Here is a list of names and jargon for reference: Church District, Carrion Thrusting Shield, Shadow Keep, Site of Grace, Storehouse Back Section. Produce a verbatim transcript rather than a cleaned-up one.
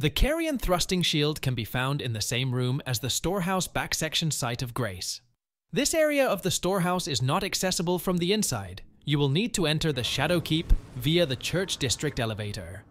The Carrion Thrusting Shield can be found in the same room as the Storehouse Back Section Site of Grace. This area of the storehouse is not accessible from the inside. You will need to enter the Shadow Keep via the Church District elevator.